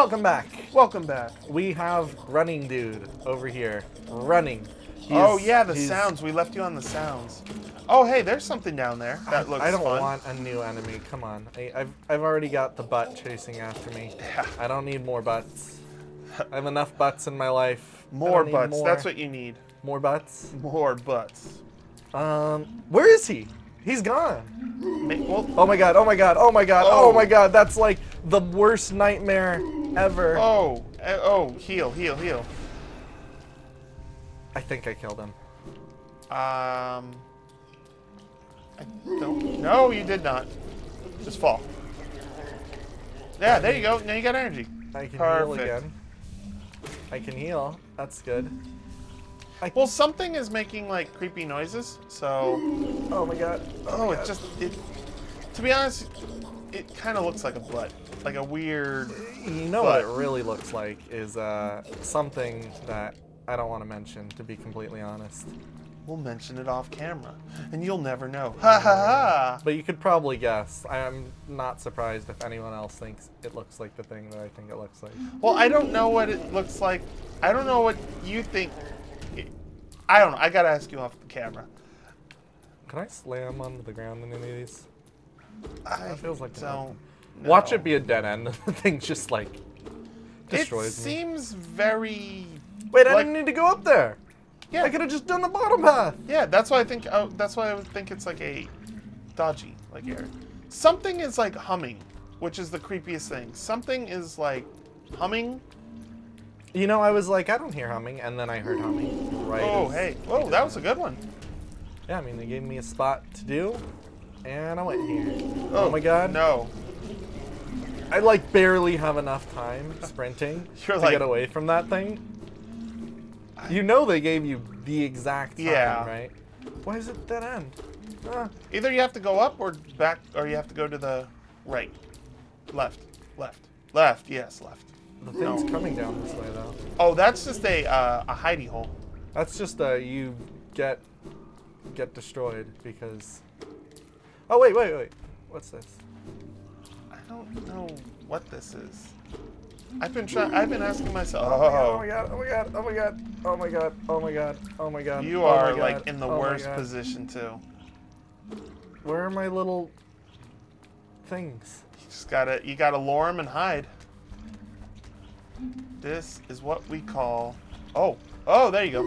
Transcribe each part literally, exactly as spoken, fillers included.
Welcome back. Welcome back. We have running dude over here. Running. He's, oh, yeah, the he's... sounds. We left you on the sounds. Oh, hey, there's something down there. That I, looks I don't fun. want a new enemy. Come on. I, I've, I've already got the butt chasing after me. Yeah. I don't need more butts. I have enough butts in my life. More butts. More. That's what you need. More butts? More butts. Um, where is he? He's gone. Oh my god, oh my god, oh my god, oh, oh my god, that's like the worst nightmare ever. Oh, oh, heal, heal, heal. I think I killed him. Um, I don't, no, you did not. Just fall. Yeah, there you go, now you got energy. I can Perfect. heal again. I can heal, that's good. I well, something is making like creepy noises, so. Oh my god! Oh, oh my it god. just it. To be honest, it kind of looks like a butt, like a weird. You know butt. What it really looks like is uh, something that I don't want to mention, to be completely honest. We'll mention it off camera, and you'll never know. Ha ha ha! But you could probably guess. I'm not surprised if anyone else thinks it looks like the thing that I think it looks like. Well, I don't know what it looks like. I don't know what you think. I don't know. I gotta ask you off the camera. Can I slam onto the ground in any of these? I that feels like don't. No. Watch it be a dead end. The thing just like destroys it me. It seems very. Wait, like, I didn't need to go up there. Yeah, I could have just done the bottom path. Yeah, that's why I think. Oh, that's why I would think it's like a dodgy like here. Something is like humming, which is the creepiest thing. Something is like humming. You know, I was like, I don't hear humming, and then I heard humming. Right? Oh, hey. Whoa, that was a good one. Yeah, I mean, they gave me a spot to do, and I went here. Oh, oh my god. No. I, like, barely have enough time sprinting You're to like, get away from that thing. You know they gave you the exact time, yeah. right? Why is it dead end? Uh, Either you have to go up or back, or you have to go to the right. Left. Left. Left. Yes, left. The thing's no. coming down this way, though. Oh, that's just a uh, a hidey hole. That's just uh, you get get destroyed because. Oh wait, wait, wait! What's this? I don't know what this is. I've been trying. I've been asking myself. Oh my god! Oh my god! Oh my god! Oh my god! Oh my god! Oh my god! You are like in the worst position too. Where are my little things? You just gotta. You gotta lure them and hide. This is what we call. Oh, oh, there you go.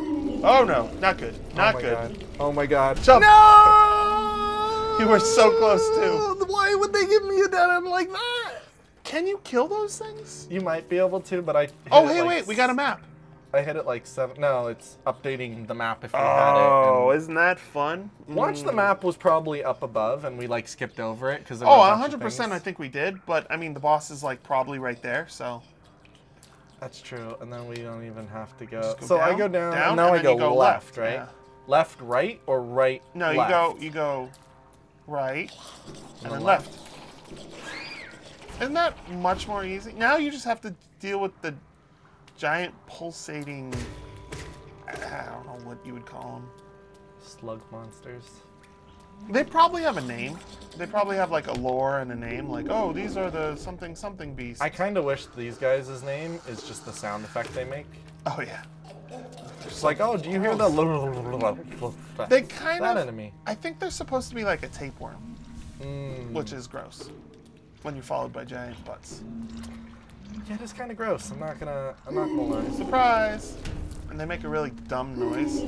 Oh no, not good, not oh good. God. Oh my god. Jump. No! You were so close too. Why would they give me a dead end like that? Can you kill those things? You might be able to, but I. Oh hey, like wait, we got a map. I hit it like seven. No, it's updating the map if you oh, had it. Oh, isn't that fun? Watch mm. the map was probably up above, and we like skipped over it because. Oh, one hundred percent, I think we did, but I mean the boss is like probably right there, so. That's true, and then we don't even have to go. go so down, I go down, down and now and I go, go left, left right? Yeah. Left, right, or right, No, left. you go, you go right, and, and then left. left. Isn't that much more easy? Now you just have to deal with the giant pulsating, I don't know what you would call them. Slug monsters. They probably have a name. They probably have like a lore and a name, like, oh, these are the something something beasts. I kind of wish these guys' name is just the sound effect they make. Oh, yeah. It's like, oh, do you hear the. They kind of. That enemy. I think they're supposed to be like a tapeworm, mm. which is gross when you're followed by giant butts. Yeah, it's kind of gross. I'm not gonna. I'm not gonna lie. Surprise! And they make a really dumb noise.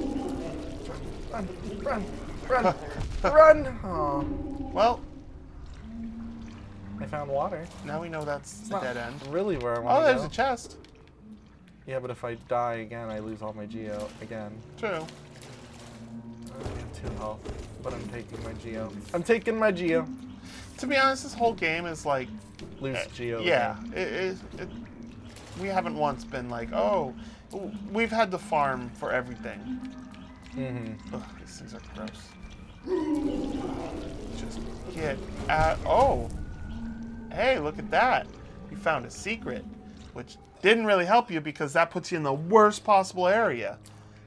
Run, run, run, run! Oh. Well, I found water. Now we know that's it's the dead end. Really, where I want to go. Oh, there's a chest. Yeah, but if I die again, I lose all my geo again. True. I have two health, but I'm taking my geo. I'm taking my geo. To be honest, this whole game is like lose uh, geo. Yeah, it, it, it, we haven't once been like, oh, we've had to farm for everything. Mm-hmm. Ugh, these things are gross. Just get out. Oh! Hey, look at that. You found a secret, which didn't really help you because that puts you in the worst possible area.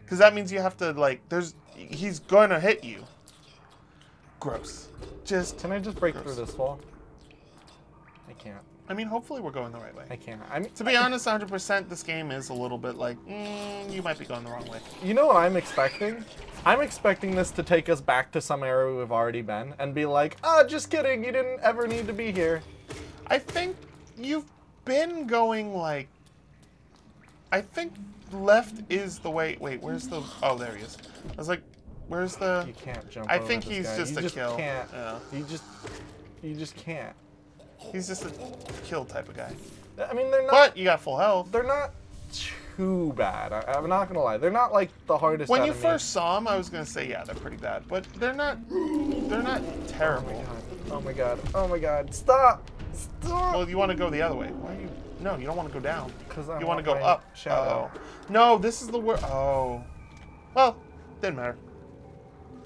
Because that means you have to, like, there's. He's gonna hit you. Gross. Just. Can I just break gross. through this wall? I can't. I mean, hopefully we're going the right way. I can't. I mean, to be I, honest, one hundred percent, this game is a little bit like, mm, you might be going the wrong way. You know what I'm expecting? I'm expecting this to take us back to some area we've already been and be like, ah, oh, just kidding, you didn't ever need to be here. I think you've been going like... I think left is the way... Wait, where's the... Oh, there he is. I was like, where's the... You can't jump I over think this he's guy. Just you a just kill. Can't. Yeah. You just You just can't. He's just a kill type of guy. I mean, they're not... But you got full health. They're not too bad. I, I'm not going to lie. They're not, like, the hardest When you first me. saw them, I was going to say, yeah, they're pretty bad. But they're not... They're not terrible. Oh, my God. Oh, my God. Oh my God. Stop! Stop! Well, you want to go the other way. Why are you... No, you don't want to go down. Because I You want to go up. Shadow. Uh oh. No, this is the worst. Oh. Well, didn't matter.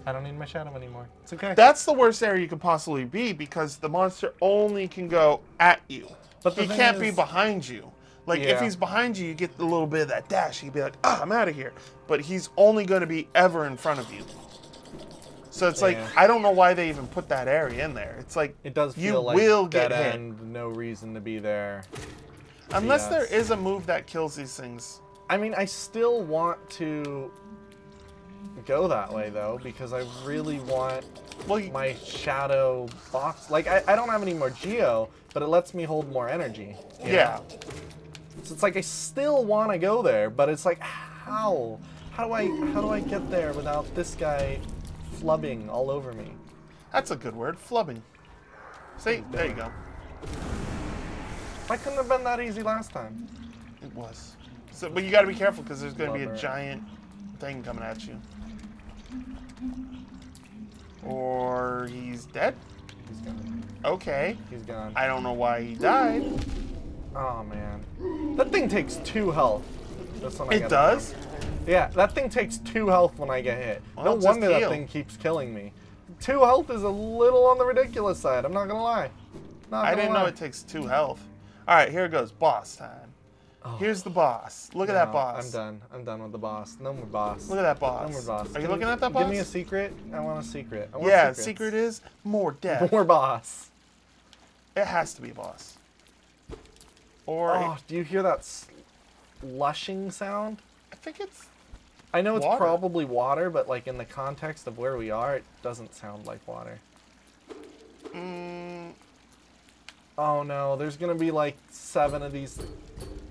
I don't need my shadow anymore. It's okay. That's the worst area you could possibly be because the monster only can go at you. But he can't is... be behind you. Like, yeah. if he's behind you, you get a little bit of that dash. He'd be like, ah, oh, I'm out of here. But he's only going to be ever in front of you. So it's yeah. like, I don't know why they even put that area in there. It's like, it does feel you like will get hit. And no reason to be there. Unless yes. there is a move that kills these things. I mean, I still want to go that way, though, because I really want well, you... my shadow box. Like, I, I don't have any more geo, but it lets me hold more energy. Yeah. Know? So it's like I still want to go there, but it's like, how? How do I, how do I get there without this guy flubbing all over me? That's a good word, flubbing. See? There you go. Why couldn't have been that easy last time? It was. So, but you got to be careful because there's going to be a giant thing coming at you. Or he's dead? He's gone. Okay. He's gone. I don't know why he died. Oh, man. That thing takes two health. That's when I it does? Hit. Yeah, that thing takes two health when I get hit. Well, no wonder that thing keeps killing me. Two health is a little on the ridiculous side. I'm not going to lie. Not gonna I didn't lie. know it takes two health. All right, here it goes. Boss time. Oh. Here's the boss. Look no, at that boss. I'm done. I'm done with the boss. No more boss. Look at that boss. No more boss. Are you Can looking you, at that boss? Give me a secret. I want a secret. I want yeah, secrets. Secret is more death. More boss. It has to be a boss. Or oh, do you hear that slushing sound? I think it's I know it's water. probably water, but like in the context of where we are, it doesn't sound like water. Mm. Oh no, there's gonna be like seven of these.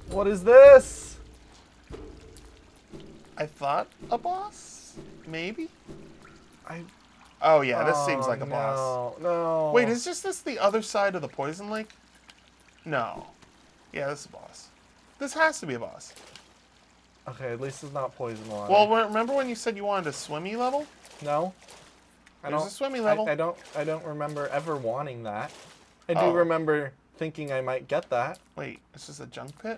What is this? I thought a boss? Maybe? I. Oh yeah, this oh, seems like a no, boss. No. Wait, is just this the other side of the poison lake? No. Yeah, this is a boss. This has to be a boss. Okay, at least it's not poison water. Well, remember when you said you wanted a swimmy level? No. I There's don't, a swimmy level. I, I don't. I don't remember ever wanting that. I do oh. remember thinking I might get that. Wait, it's just a junk pit?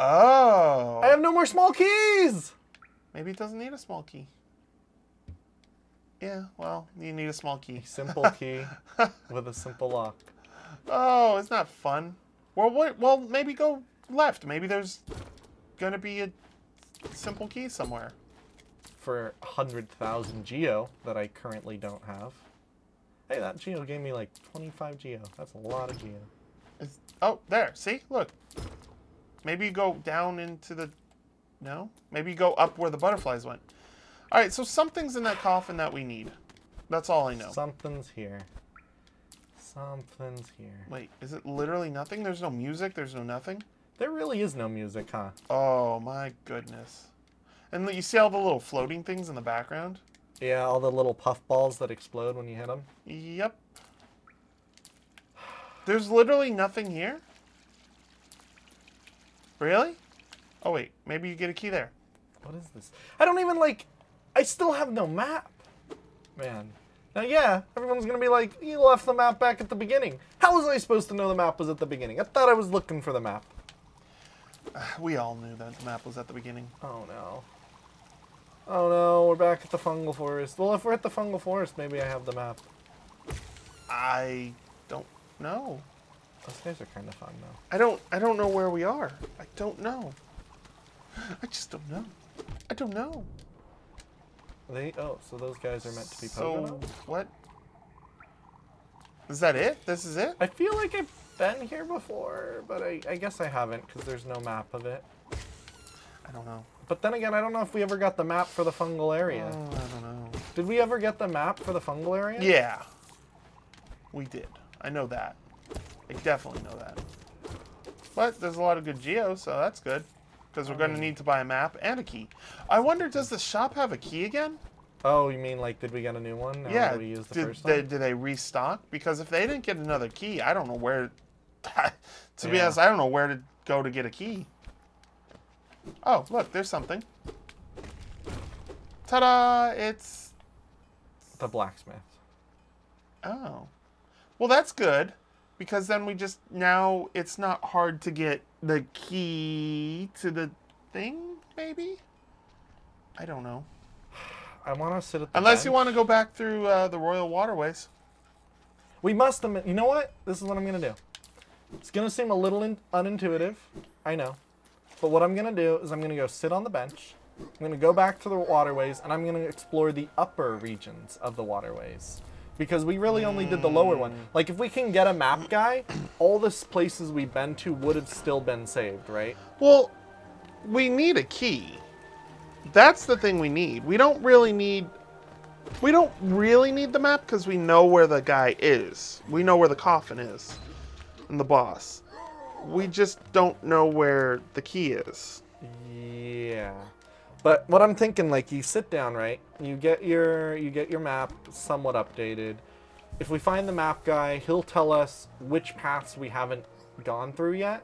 Oh. I have no more small keys! Maybe it doesn't need a small key. Yeah, well, you need a small key. A simple key with a simple lock. Oh, it's not fun. Well, what, well, maybe go left. Maybe there's going to be a simple key somewhere. For one hundred thousand geo that I currently don't have. Hey, that geo gave me like twenty-five geo. That's a lot of geo. It's, oh, there. See? Look. Maybe you go down into the... No? Maybe you go up where the butterflies went. All right, so something's in that coffin that we need. That's all I know. Something's here. Something's here. Wait, is it literally nothing? There's no music? There's no nothing? There really is no music, huh? Oh, my goodness. And you see all the little floating things in the background? Yeah, all the little puff balls that explode when you hit them. Yep. There's literally nothing here? Really? Oh, wait. Maybe you get a key there. What is this? I don't even, like... I still have no map. Man. Now, yeah, everyone's going to be like, you left the map back at the beginning. How was I supposed to know the map was at the beginning? I thought I was looking for the map. Uh, we all knew that the map was at the beginning. Oh, no. Oh no, we're back at the Fungal Forest. Well, if we're at the Fungal Forest, maybe I have the map. I don't know. Those guys are kind of fun, though. I don't, I don't know where we are. I don't know. I just don't know. I don't know. They, oh, so those guys are meant to be Pogo. So, what? Is that it? This is it? I feel like I been here before, but I, I guess I haven't because there's no map of it. I don't know. But then again, I don't know if we ever got the map for the fungal area. Oh, I don't know. Did we ever get the map for the fungal area? Yeah. We did. I know that. I definitely know that. But there's a lot of good geos, so that's good. Because we're going to need to buy a map and a key. I wonder, does the shop have a key again? Oh, you mean like, did we get a new one? Now yeah. Did we use the did, first they, one? Did they restock? Because if they didn't get another key, I don't know where... to yeah. be honest, I don't know where to go to get a key. Oh, look, there's something. Ta-da! It's... the blacksmith. Oh. Well, that's good. Because then we just... now it's not hard to get the key to the thing, maybe? I don't know. I want to sit at the Unless bench. You want to go back through uh, the Royal Waterways. We must... You know what? This is what I'm going to do. It's going to seem a little in unintuitive. I know. But what I'm going to do is I'm going to go sit on the bench. I'm going to go back to the waterways, and I'm going to explore the upper regions of the waterways. Because we really only did the lower one. Like, if we can get a map guy, all the places we've been to would have still been saved, right? Well, we need a key. That's the thing we need. We don't really need... we don't really need the map because we know where the guy is. We know where the coffin is and the boss. We just don't know where the key is. Yeah. But what I'm thinking, like, you sit down, right? You get your you get your map somewhat updated. If we find the map guy, he'll tell us which paths we haven't gone through yet.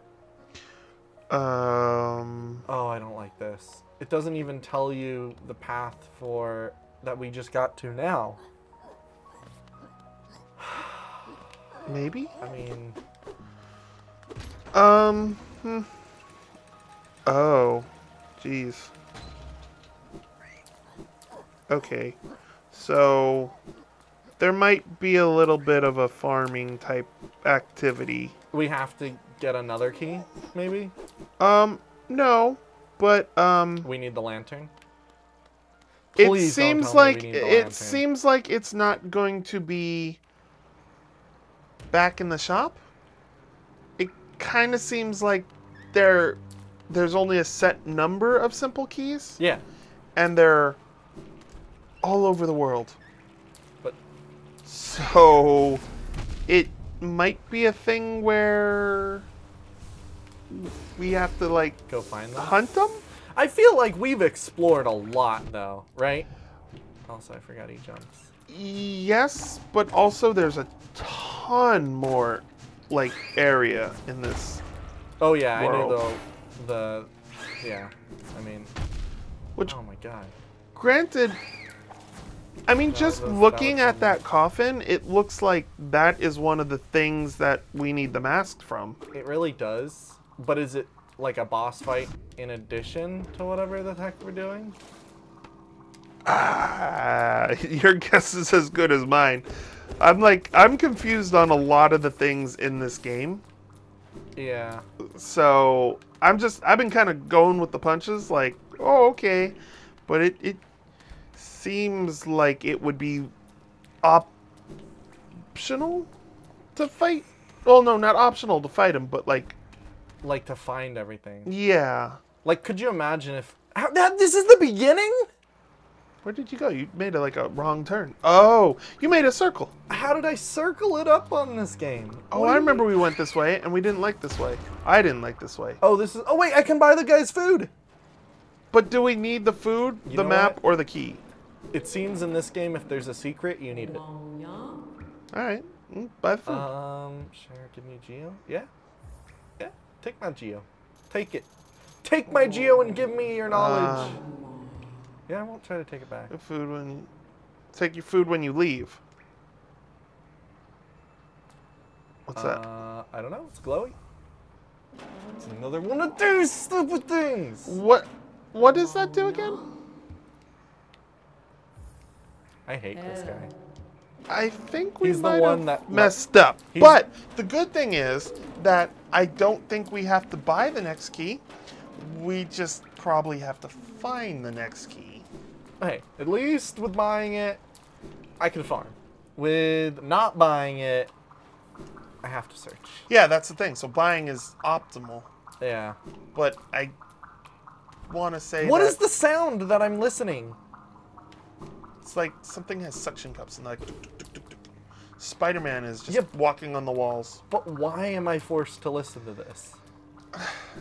Um. Oh, I don't like this. It doesn't even tell you the path for that we just got to now. Maybe. I mean. Um. Hmm. Oh. Jeez. Okay, so there might be a little bit of a farming type activity. We have to get another key, maybe? Um, no, but um. We need the lantern. Please it seems don't tell like me we need the lantern. It seems like it's not going to be back in the shop. It kind of seems like there, there's only a set number of simple keys. Yeah, and they're all over the world. But so it might be a thing where we have to like go find them. Hunt them? I feel like we've explored a lot though, right? Also, I forgot he jumps. Yes, but also there's a ton more like area in this. Oh yeah, world. I know the the yeah. I mean, which oh my god. Granted, I mean, just looking at that coffin, it looks like that is one of the things that we need the mask from. It really does. But is it like a boss fight in addition to whatever the heck we're doing? Ah, your guess is as good as mine. I'm like, I'm confused on a lot of the things in this game. Yeah. So I'm just, I've been kind of going with the punches like, oh, okay. But it... it seems like it would be optional to fight. Well, no, not optional to fight him, but like... like to find everything. Yeah. Like, could you imagine if... how, that, this is the beginning? Where did you go? You made a, like a wrong turn. Oh, you made a circle. How did I circle it up on this game? Oh, I remember we went this way and we didn't like this way. I didn't like this way. Oh, this is... oh, wait, I can buy the guy's food. But do we need the food, you the map, what? Or the key? It seems in this game, if there's a secret, you need it. All right, mm, buy the food. Um, sure, give me a geo. Yeah, yeah. Take my geo. Take it. Take my geo and give me your knowledge. Uh, yeah, I won't try to take it back. Food when, take your food when you leave. What's that? Uh, I don't know. It's glowy. It's another one of these stupid things. What? What does that do again? I hate this guy. I think we He's might the one have that messed up. He's... but the good thing is that I don't think we have to buy the next key. We just probably have to find the next key. Hey, at least with buying it, I can farm. With not buying it, I have to search. Yeah, that's the thing. So buying is optimal. Yeah. But I want to say What that is the sound that I'm listening? It's like something has suction cups and like... Spider-Man is just yep. walking on the walls. But why am I forced to listen to this?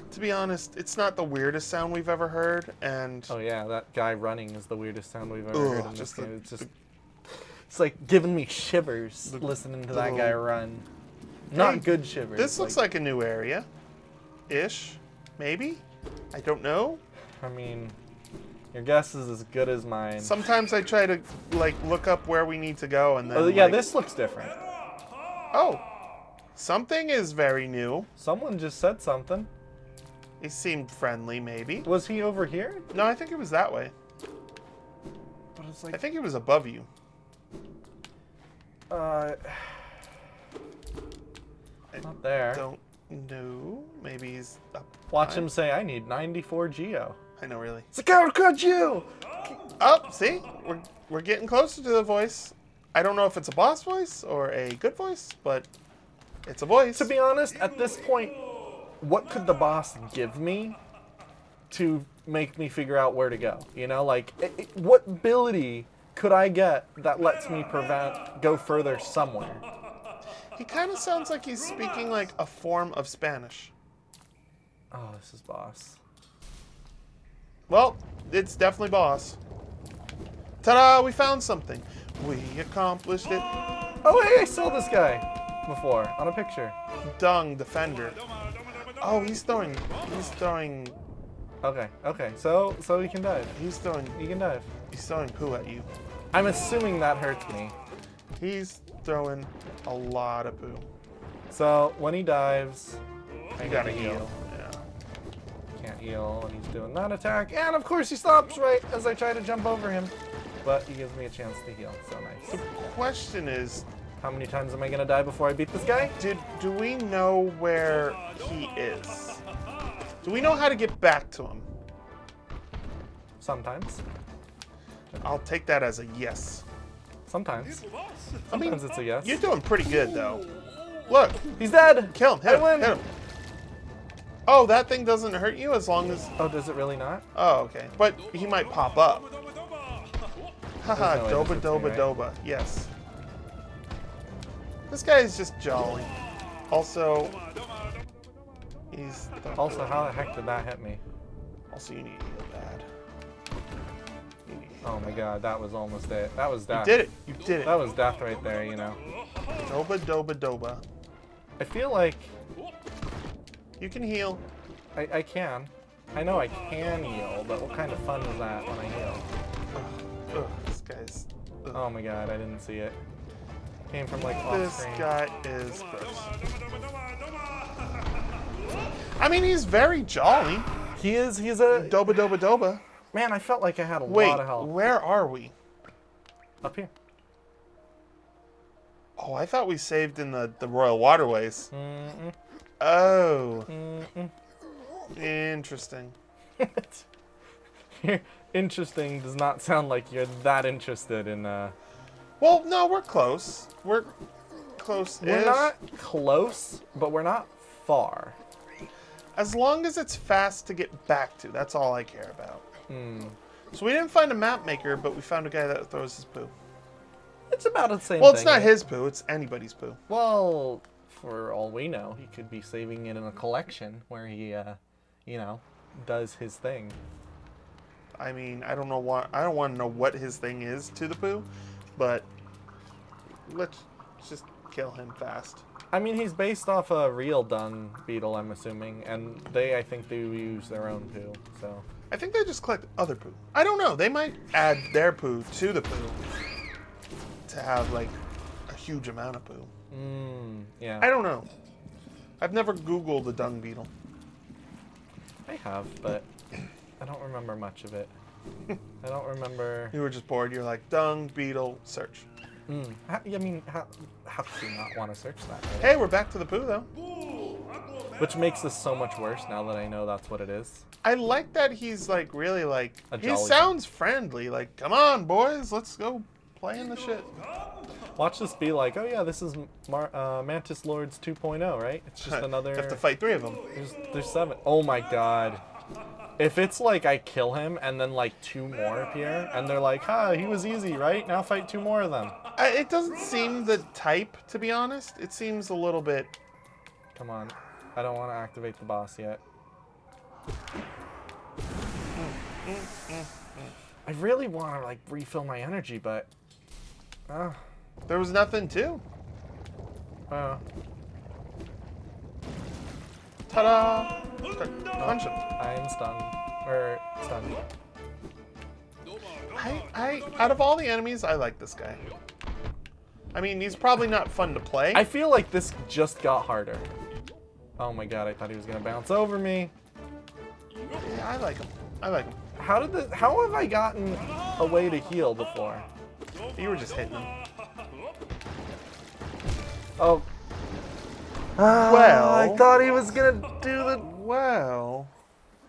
To be honest, it's not the weirdest sound we've ever heard, and... Oh yeah, that guy running is the weirdest sound we've ever ugh, heard in just this game. The, it's just... The, it's like giving me shivers the, listening to that the, guy run. Not hey, good shivers. This like, looks like a new area. Ish. Maybe? I don't know. I mean... Your guess is as good as mine. Sometimes I try to, like, look up where we need to go and then... Oh, yeah, like... this looks different. Oh. Something is very new. Someone just said something. He seemed friendly, maybe. Was he over here? No, I think it was that way. But it's like... I think he was above you. Uh... Not there. I don't know. Maybe he's up. Watch him say, I need ninety-four Geo. I know, really. Sakura, could you? Oh, see? We're, we're getting closer to the voice. I don't know if it's a boss voice or a good voice, but it's a voice. To be honest, at this point, what could the boss give me to make me figure out where to go? You know, like, it, it, what ability could I get that lets me prevent go further somewhere? He kind of sounds like he's speaking like a form of Spanish. Oh, this is boss. Well, it's definitely boss. Ta-da! We found something. We accomplished it. Oh, hey! I saw this guy before on a picture. Dung Defender. Oh, he's throwing. He's throwing. Okay. Okay. So, so he can dive. He's throwing. He can dive. He's throwing poo at you. I'm assuming that hurts me. He's throwing a lot of poo. So when he dives, I gotta heal. heal. Can't heal, and he's doing that attack, and of course he stops right as I try to jump over him, but he gives me a chance to heal. So nice. The question is, how many times am I gonna die before I beat this guy? Did do we know where he is? Do we know how to get back to him? Sometimes. I'll take that as a yes. Sometimes. Sometimes I mean, it's a yes. You're doing pretty good though. Look, he's dead. Kill him. Hit him. Hit him. Oh, that thing doesn't hurt you as long as... Oh, does it really not? Oh, okay. But he might pop up. Haha, no doba doba me, right? doba. Yes. This guy is just jolly. Also, he's... Also, how the heck did that hit me? Also, you need to heal bad. You need to heal oh my bad. god, that was almost it. That was death. You did it. You did it. That was death right there, you know. Doba doba doba. I feel like... You can heal. I, I can. I know I can heal, but what kind of fun is that when I heal? Ugh, ugh, this guy's... Ugh. Oh my god, I didn't see it. Came from like off This screen. guy is gross. I mean, he's very jolly. He is, he's a... Doba doba doba. Man, I felt like I had a Wait, lot of health. Wait, where are we? Up here. Oh, I thought we saved in the, the Royal Waterways. Mm-mm. Oh. Mm-mm. Interesting. Interesting does not sound like you're that interested in... Uh... Well, no, we're close. We're close-ish. We're not close, but we're not far. As long as it's fast to get back to, that's all I care about. Mm. So we didn't find a map maker, but we found a guy that throws his poo. It's about the same well, thing. Well, it's not right? his poo. It's anybody's poo. Well... For all we know, he could be saving it in a collection where he, uh, you know, does his thing. I mean, I don't know why. I don't want to know what his thing is to the poo, but let's just kill him fast. I mean, he's based off a real dung beetle, I'm assuming, and they, I think, they use their own poo. So I think they just collect other poo. I don't know. They might add their poo to the poo to have like a huge amount of poo. Mm, yeah. I don't know. I've never Googled a dung beetle. I have, but I don't remember much of it. I don't remember. You were just bored. You're like, dung beetle search. Mm. How, I mean, how, how could you not want to search that? Right? Hey, we're back to the poo, though. Which makes this so much worse now that I know that's what it is. I like that he's like really like. He sounds friendly. Like, come on, boys, let's go play in the shit. Watch this be like, oh yeah, this is Mar uh, Mantis Lords two point oh, right? It's just another... You have to fight three of them. There's, there's seven. Oh my god. If it's like I kill him and then like two more appear, and they're like, ha, he was easy, right? Now fight two more of them. I, it doesn't seem the type, to be honest. It seems a little bit... Come on. I don't want to activate the boss yet. Mm, mm, mm, mm. I really want to like refill my energy, but... Uh, there was nothing to. Uh, Ta-da! Punch him. I am stunned. Or stunned. I, I, out of all the enemies, I like this guy. I mean, he's probably not fun to play. I feel like this just got harder. Oh my god, I thought he was gonna bounce over me. Yeah, I like him. I like him. How did the? How have I gotten a way to heal before? You were just hitting him. Oh. Uh, well, I thought he was gonna do the well.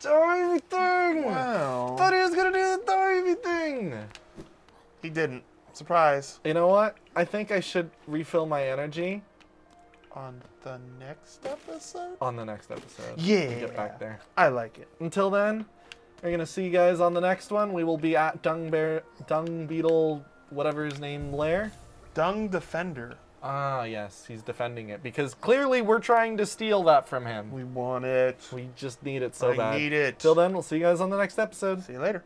Divey thing. Wow. Thought he was gonna do the divey thing. He didn't. Surprise. You know what? I think I should refill my energy. On the next episode. On the next episode. Yeah. We'll get back there. I like it. Until then, we're gonna see you guys on the next one. We will be at Dung Bear, Dung Beetle, whatever his name, lair. Dung Defender. Ah, yes, he's defending it because clearly we're trying to steal that from him. We want it. We just need it so I bad. I need it. Till then, we'll see you guys on the next episode. See you later.